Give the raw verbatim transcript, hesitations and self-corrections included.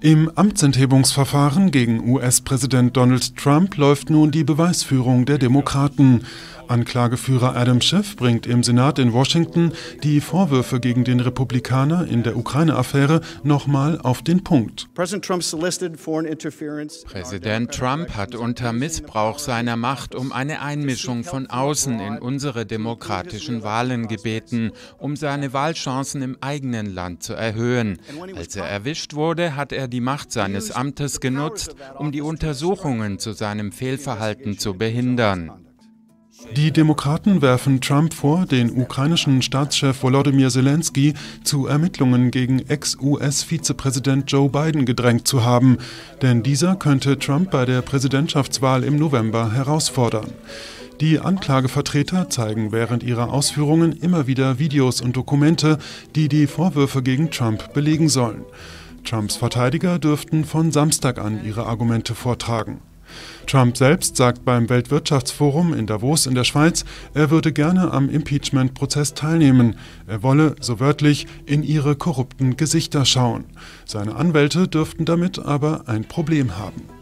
Im Amtsenthebungsverfahren gegen U S-Präsident Donald Trump läuft nun die Beweisführung der Demokraten. Anklageführer Adam Schiff bringt im Senat in Washington die Vorwürfe gegen den Republikaner in der Ukraine-Affäre nochmal auf den Punkt. Präsident Trump hat unter Missbrauch seiner Macht um eine Einmischung von außen in unsere demokratischen Wahlen gebeten, um seine Wahlchancen im eigenen Land zu erhöhen. Als er erwischt wurde, hat er die Macht seines Amtes genutzt, um die Untersuchungen zu seinem Fehlverhalten zu behindern. Die Demokraten werfen Trump vor, den ukrainischen Staatschef Volodymyr Zelenskyj zu Ermittlungen gegen Ex-U S-Vizepräsident Joe Biden gedrängt zu haben, denn dieser könnte Trump bei der Präsidentschaftswahl im November herausfordern. Die Anklagevertreter zeigen während ihrer Ausführungen immer wieder Videos und Dokumente, die die Vorwürfe gegen Trump belegen sollen. Trumps Verteidiger dürften von Samstag an ihre Argumente vortragen. Trump selbst sagt beim Weltwirtschaftsforum in Davos in der Schweiz, er würde gerne am Impeachment-Prozess teilnehmen. Er wolle, so wörtlich, in ihre korrupten Gesichter schauen. Seine Anwälte dürften damit aber ein Problem haben.